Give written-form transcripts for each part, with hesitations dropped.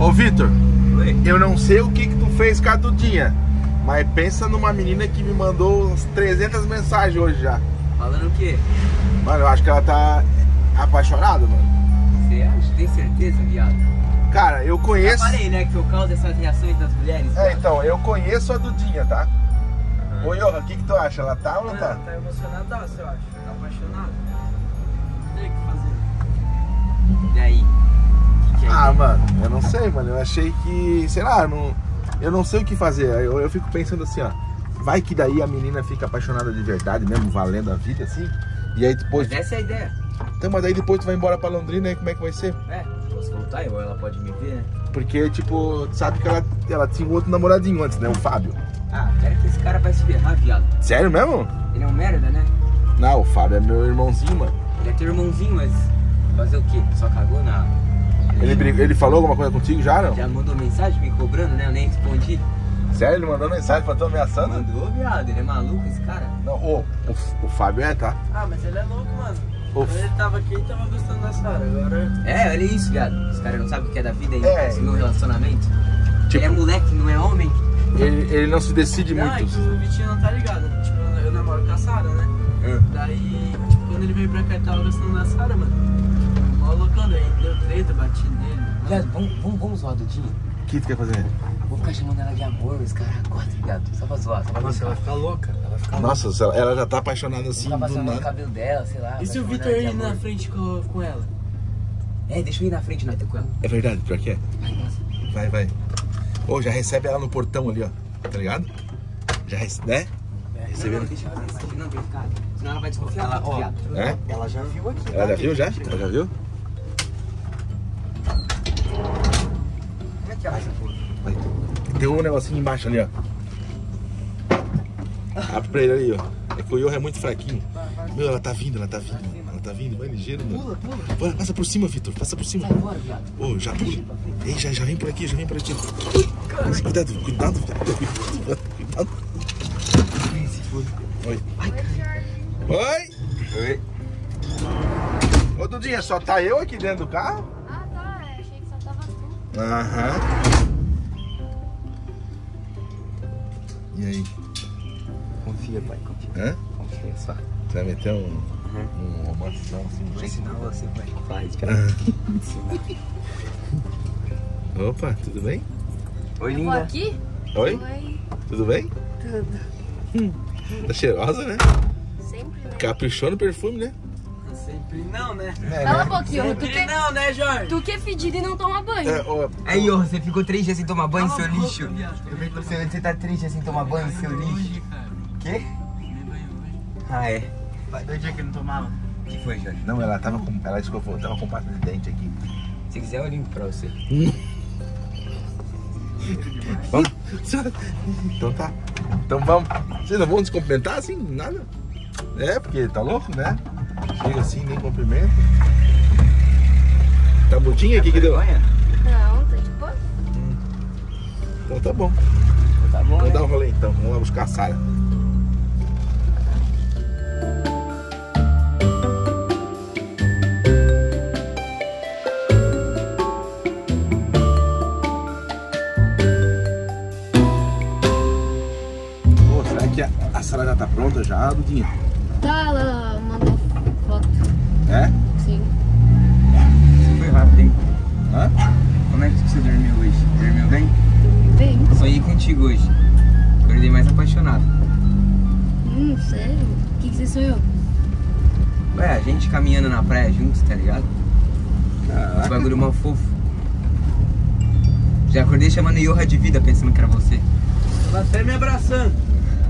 Ô Vitor, eu não sei o que tu fez com a Dudinha, mas pensa numa menina que me mandou uns 300 mensagens hoje já. Falando o quê? Mano, eu acho que ela tá apaixonada, mano. Você acha? Tem certeza, viado? Cara, eu conheço... Eu falei, né, que eu causo essas reações das mulheres. É, então, eu conheço a Dudinha, tá? Uhum. Ô, Yohan, o que que tu acha? Ela tá ou não tá? Ela tá emocionadaça, eu acho. Tá apaixonada. Não tem o que fazer. E aí? Que é ah, aí? Mano, eu não sei, mano. Eu achei que... Sei lá, eu não sei o que fazer. Eu fico pensando assim, ó. Vai que daí a menina fica apaixonada de verdade mesmo, valendo a vida, assim. E aí depois... Mas essa é a ideia. Então, mas aí depois tu vai embora pra Londrina, aí como é que vai ser? É. Posso voltar ou ela pode me ver, né? Porque, tipo, sabe que ela tinha um outro namoradinho antes, né? O Fábio. Ah, cara, que esse cara vai se ferrar, viado. Sério mesmo? Ele é um merda, né? Não, o Fábio é meu irmãozinho, mano. Ele é teu irmãozinho, mas fazer o quê? Só cagou na... Ele falou alguma coisa contigo já, não? Já mandou mensagem me cobrando, né? Eu nem respondi. Sério? Ele mandou mensagem pra tu ameaçando? Mandou, viado. Ele é maluco, esse cara. Não, o Fábio é, tá? Ah, mas ele é louco, mano. Quando ele tava aqui, ele tava gostando da Sara, agora... É, olha isso, viado. Os caras não sabem o que é da vida ainda, é, no relacionamento. Tipo, ele é moleque, não é homem. Ele não se decide muito. É que o Vitinho não tá ligado. Tipo, eu namoro com a Sara, né? É. Daí, tipo, quando ele veio pra cá, ele tava gostando da Sara, mano. Mó loucando aí, deu treta, bati nele. Viado, vamos zoar do dia. O que tu quer fazer? Vou ficar chamando ela de amor, os caras gostam, viado. Só pra zoar, só pra nossa, ela vai ficar louca. Nossa, ela já tá apaixonada assim. Tá apaixonada no cabelo dela, sei lá. E se o Vitor ir na frente com ela? É, deixa eu ir na frente na com ela. É verdade, pior que é. Ai, nossa. Vai. Ô, já recebe ela no portão ali, ó. Tá ligado? Já recebe, né? É, recebeu. Não, deixa ela assim, não, vem cá. Senão ela vai desconfiar. Ela, ó, é? Ela já viu aqui. Ela já viu, já? Ela já viu? Como é que ela já foi? Tem um negocinho embaixo ali, ó. Abre pra ele ali, ó. É que o Yohan é muito fraquinho. Vai. Meu, ela tá vindo. Ela tá vindo, vai ligeiro, mano. Pula. Bora, passa por cima, Vitor. Passa por cima. Sai embora, viado. Ô, já pula. Ei, já vem por aqui, Mas, cuidado. Oi. Oi. Ô, Dudinha, só tá eu aqui dentro do carro? Ah, tá. Eu achei que só tava tu. Aham. E aí? Confia, pai, confia. Hã? Confia, só. Você vai meter um romance, não, assim? Vou ensinar você, pai. Faz, cara. Opa, tudo bem? Oi, linda. Eu vou aqui? Oi. Tudo bem? Tudo. Tá cheirosa, né? Sempre, né? Caprichou no perfume, né? Sempre não, né? Fala um pouquinho. Sempre não, né, Jorge? Tu que é fedido e não toma banho. Aí, Jorge, você ficou 3 dias sem tomar banho, seu lixo. Eu vejo que você tá 3 dias sem tomar banho, seu lixo. Quê? Nem banho hoje. Ah, é? Faz 2 dias que não tomava. O que foi, Jorge? Não, ela tava com... Ela escovou, tava com pasta de dente aqui. Se quiser, eu limpo pra você. Vamos? Então tá. Então vamos. Vocês não vão se cumprimentar assim? Nada? É, porque tá louco, né? Chega assim, nem cumprimento. Tá mudinha? O que deu? Não, tá de boa. Então tá bom. Tá bom. Vamos dar um rolê então. Vamos lá buscar a Sara. Pô, será que a Sara já tá pronta já, Dudinha? Tá, ela mandou. É? Sim. Foi rápido, hein? Hã? Como é que você dormiu hoje? Dormiu bem? Bem. Sonhei contigo hoje. Acordei mais apaixonado. Sério? O que você sonhou? Ué, a gente caminhando na praia juntos, tá ligado? Caraca. Esse bagulho mal fofo. Já acordei chamando Yohan de vida, pensando que era você. Ela até me abraçando.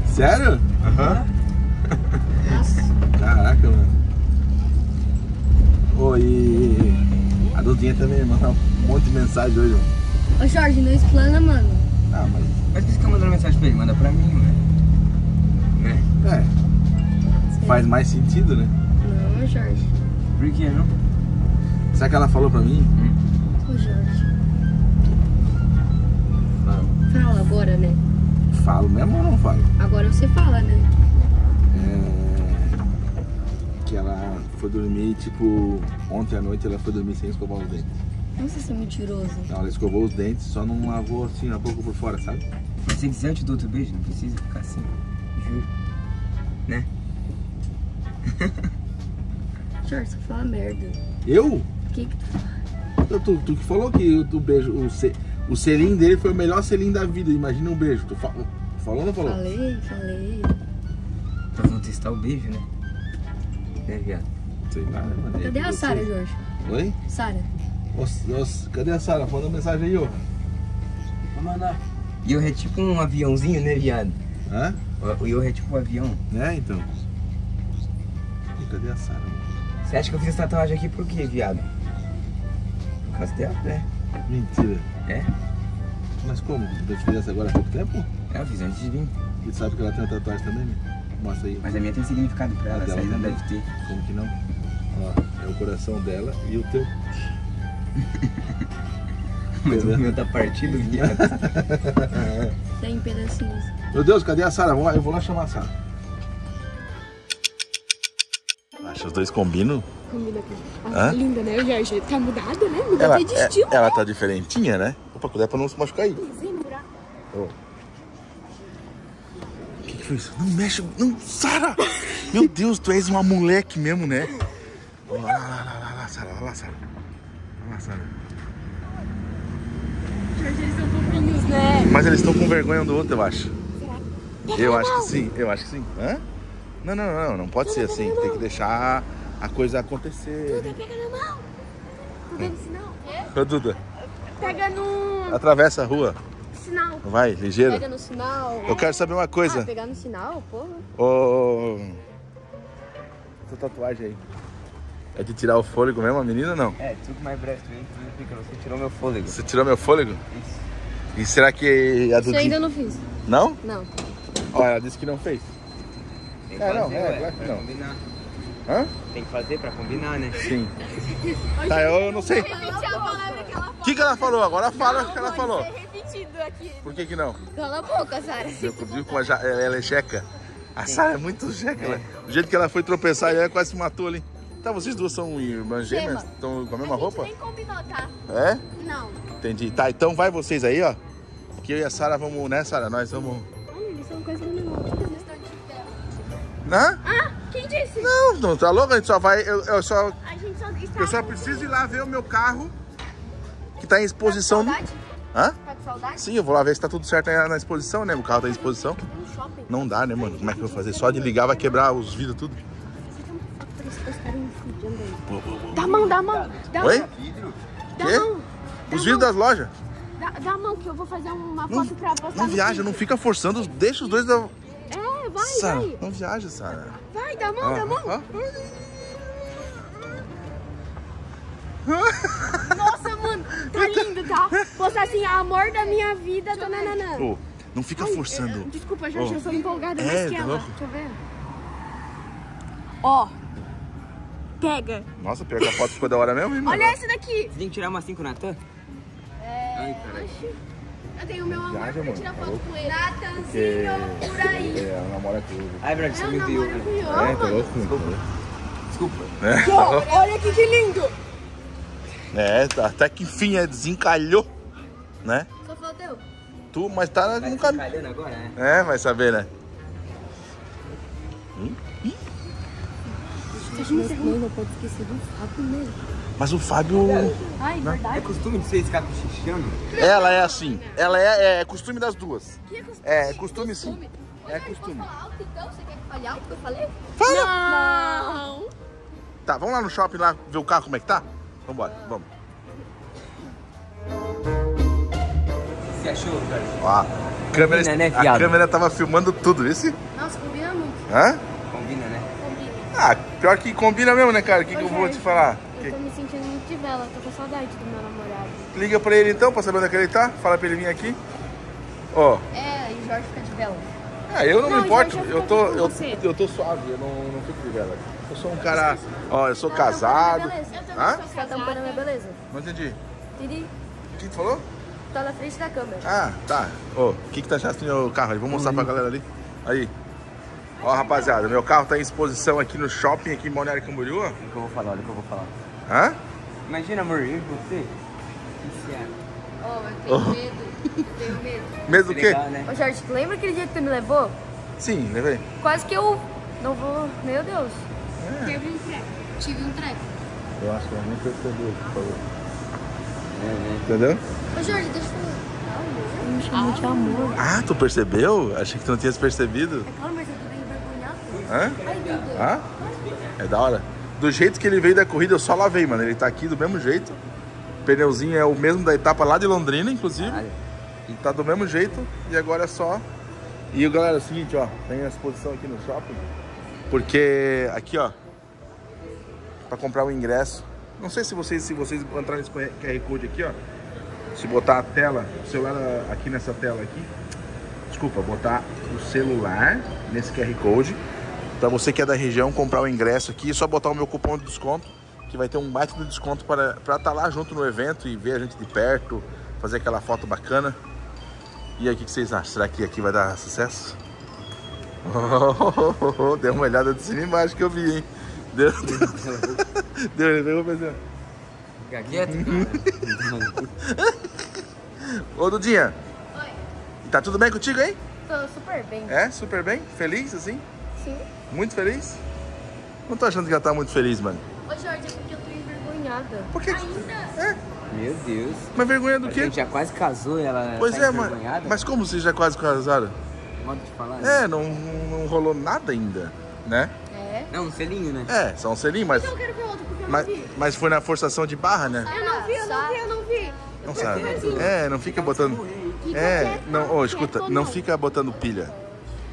Sério? Aham. Nossa. Caraca, mano. E a Dudinha também mandou um monte de mensagem hoje. Ô Jorge, não explana, mano. Ah, mas... Mas por isso que eu mandando mensagem pra ele? Manda pra mim, né? É. Faz mais sentido, né? Não, Jorge. Por que não? Será que ela falou pra mim? Ô Jorge. Fala agora, né? Falo mesmo ou não falo? Agora você fala, né? É... Que ela... foi dormir, tipo, ontem à noite ela foi dormir sem escovar os dentes. Nossa, isso é mentiroso. Não, ela escovou os dentes, só não lavou assim, a boca por fora, sabe? Mas se dizer antes do outro beijo, não precisa ficar assim, juro. Né? Jorge, você fala merda. Eu? O que que tu fala? Tu que falou que o beijo, o selinho dele foi o melhor selinho da vida, imagina um beijo. Tu falou ou não falou? Falei. Pra não testar o beijo, né? É, viado. Sei lá, né? Cadê a Sara, Jorge? Oi? Sara. Nossa, cadê a Sara? Manda mensagem aí, Yohan. Vou mandar. Yohan é tipo um aviãozinho, né, viado? Hã? O Yohan é tipo um avião. É, então. E cadê a Sara? Você acha que eu fiz essa tatuagem aqui por quê, viado? Por causa dela, né? Mentira. É? Mas como? Eu te fiz essa agora há pouco tempo? É, eu fiz antes de vir. E sabe que ela tem uma tatuagem também, né? Mostra aí. Mas a minha tem significado pra ela, essa aí não deve ter. Como que não? Ó, é o coração dela e o teu. Mas o meu tá partido, viado. Tem pedacinhos. Meu Deus, cadê a Sara? Eu vou lá chamar a Sara. Acho que os dois combinam. Combina com ela. Linda, né, Jorge? Tá mudada, né? Mudou até de estilo. Ela tá diferentinha, né? Opa, cuidado pra não se machucar aí. Oh. Que foi isso? Não mexe, não, Sara! Meu Deus, tu és uma moleque mesmo, né? Olha lá, Sara, olha lá, Sara. Olha lá, Sara. Jorge, eles são fofinhos, né? Mas eles estão com vergonha um do outro, eu acho. Será? Eu acho que sim, eu acho que sim. Hã? Não pode ser assim. Tem que deixar a coisa acontecer. Duda, pega na mão. Não deve sinal. É? Ô, Duda. Pega no... Atravessa a rua. Sinal. Vai, ligeiro. Pega no sinal. Eu quero saber uma coisa. Ah, pegar no sinal, porra. Ô... Essa tatuagem aí. É de tirar o fôlego mesmo, a menina, não? É, tudo mais breve. Você tirou meu fôlego. Você tirou meu fôlego? Isso. E será que a Dudinha... Isso ainda não fiz. Não? Não. Ó, ela disse que não fez. Tem que fazer, não, claro que não. Combinar. Hã? Tem que fazer pra combinar, né? Sim. Tá, eu não sei. O que ela falou? Agora fala o que ela falou. Aqui. Por que que não? Cala a boca, Sara. Eu convivo com a... Ela é jeca. A Sara é muito jeca. É. Né? O jeito que ela foi tropeçar, ela quase se matou ali. Tá, vocês duas são irmãs gêmeas? Estão com a mesma roupa? Nem combinou, tá? É? Não. Entendi. Tá, então vai vocês aí, ó. Que eu e a Sara vamos, né, Sara? Nós vamos... Eles são coisa do meu mundo. Eles estão de ferro. Hã? Ah, quem disse? Não tá louco? A gente só vai... Eu só preciso ir lá ver o meu carro que tá em exposição... Tá com... Hã? Saudade? Sim, eu vou lá ver se tá tudo certo na exposição, né? O carro tá em exposição. Não dá, né, mano? Como é que eu vou fazer? Só de ligar vai quebrar os vidros tudo. Dá a mão. Oi? Os vidros das lojas. Dá a mão que eu vou fazer uma foto pra você. Não viaja, não fica forçando. Deixa os dois da... É, vai, Sara, vai. Não viaja, Sara. Vai, dá a mão. Ó. Nossa, mano, tá lindo, tá? Poxa, assim, amor da minha vida, dona Nanã. Oh, não fica forçando. Desculpa, Jorge, eu sou empolgada mais que ela. Deixa eu ver. Ó, pega. Nossa, pior que a foto ficou da hora mesmo, hein? Olha essa daqui. Você tem que tirar uma 5 Natan? É. Ai, eu tenho o meu amor pra tirar foto com ele. Natanzinho, por aí. É, namora com ele. Ai, Brad, você me deu. É, tá louco. Desculpa. Olha aqui que lindo. É, até que enfim, desencalhou, né? Só falta eu. Tu, mas tá no caminho. Desencalhando agora, né? É, vai saber, né? Não pode esquecer do Fábio mesmo. Mas o Fábio... Ai, verdade? É costume de vocês ficar cochichando? Ela é assim, ela é costume das duas. Que costume? É, costume sim. É costume. Você quer que fale alto que eu falei? Fala! Não! Tá, vamos lá no shopping lá ver o carro como é que tá? Vambora, vamos. Você achou, cara? Ó, a câmera tava filmando tudo, isso? Nossa, combina muito. Hã? Combina, né? Combina. Ah, pior que combina mesmo, né, cara? O que eu vou te falar? Eu tô me sentindo muito de vela, tô com saudade do meu namorado. Liga pra ele então, pra saber onde é que ele tá. Fala pra ele vir aqui. Ó. Oh. É, e o Jorge fica de vela. Ah, eu não me importo. Eu tô suave, eu não fico de vela. Eu sou um cara... Ó, eu sou casado. Hã? Você tá tampando a minha beleza. Não entendi. Entendi. O que tu falou? Tá na frente da câmera. Ah, tá. Ô, o que tá achando do meu carro aí? Vou mostrar pra galera ali. Aí. Ó, rapaziada, meu carro tá em exposição aqui no shopping, aqui em Balneário Camboriú. Olha o que eu vou falar, olha o que eu vou falar. Hã? Imagina, amor, eu e você? Oh, eu tenho medo. Eu tenho medo. Medo do quê? Legal, né? Ô, Jorge, lembra aquele dia que tu me levou? Sim, levei. Quase que eu não vou... Meu Deus. É. Teve um treco. Tive um treco. Eu acho que eu nem percebi, por favor. Entendeu? Ô, Jorge, deixa eu falar. Ele me chamou de amor. Ah, tu percebeu? Achei que tu não tinha percebido. É claro, mas eu tô meio envergonhado. Hã? Hã? É da hora. Do jeito que ele veio da corrida, eu só lavei, mano. Ele tá aqui do mesmo jeito. O pneuzinho é o mesmo da etapa lá de Londrina, inclusive. Ele tá do mesmo jeito. E agora é só... E, galera, é o seguinte, ó. Tem a exposição aqui no shopping. Porque aqui, ó. Pra comprar o ingresso. Não sei se vocês entrarem nesse QR Code aqui, ó. Se botar a tela, o celular aqui nessa tela aqui, desculpa, botar o celular nesse QR Code, para você que é da região comprar o ingresso aqui, é só botar o meu cupom de desconto, que vai ter um baita de desconto para estar lá junto no evento e ver a gente de perto, fazer aquela foto bacana. E aí, o que vocês acham? Será que aqui vai dar sucesso? Oh, deu uma olhada de cima embaixo que eu vi, hein? Deu, pegou. Fica quieto, cara. Ô, Dudinha. Oi. Tá tudo bem contigo, hein? Tô super bem. É? Super bem? Feliz, assim? Sim. Muito feliz? Não tô achando que ela tá muito feliz, mano. Ô, Jorge, é porque eu tô envergonhada. Por quê? Ainda? É? Meu Deus. Mas vergonha do quê? A gente já quase casou e ela pois tá envergonhada. Pois é, mas como vocês já quase casaram? Modo de falar. É, né? não rolou nada ainda, né? É. Não, um selinho, né? É, só um selinho, mas... Então eu quero ver outro. Mas foi na forçação de barra, né? Eu não vi, eu não vi. Não sabe. É, não fica botando... É, não, oh, escuta, não fica botando pilha.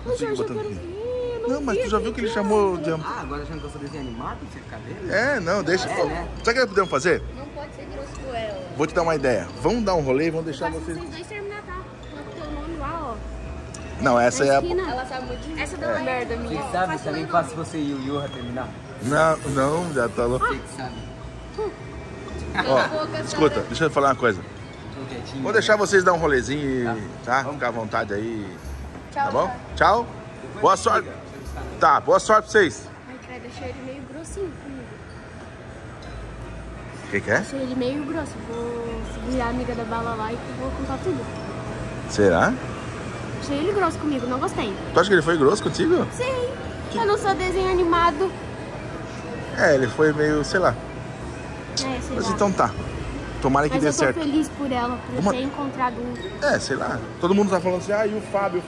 Não fica botando pilha. Não, mas tu já viu que ele chamou de... Ah, agora achando que eu sou desenho animado, você fica vendo? É, não, deixa... Sabe o que nós podemos fazer? Não pode ser grosso com ela. Vou te dar uma ideia. Vamos dar um rolê e vamos deixar vocês... Vocês dois terminam, tá? Com o teu nome lá, ó. Não, essa é a... Ela sabe muito de... Essa deu uma merda minha. Quem sabe também faz você e o Yohan terminar. Não, não, já tá louco. Ó, escuta, deixa eu falar uma coisa. Vou deixar vocês dar um rolezinho, tá? Ficar à vontade aí. Tá bom? Tchau. Boa sorte. Tá, boa sorte pra vocês. Ai, cara, deixei ele meio grossinho comigo. O que que é? Deixei ele meio grosso. Vou seguir a amiga da bala lá e vou contar tudo. Será? Deixei ele grosso comigo, não gostei. Tu acha que ele foi grosso contigo? Sim. Eu não sou desenho animado. É, ele foi meio, sei lá. É, sei mas lá. Então tá. Tomara que dê certo. Eu tô feliz por ela, por ter encontrado um. É, sei lá. Todo mundo tá falando assim, ah, e o Fábio,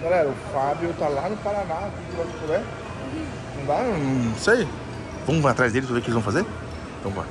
Galera, o Fábio tá lá no Paraná, né? Não dá, não sei. Vamos atrás dele pra ver o que eles vão fazer? Então bora.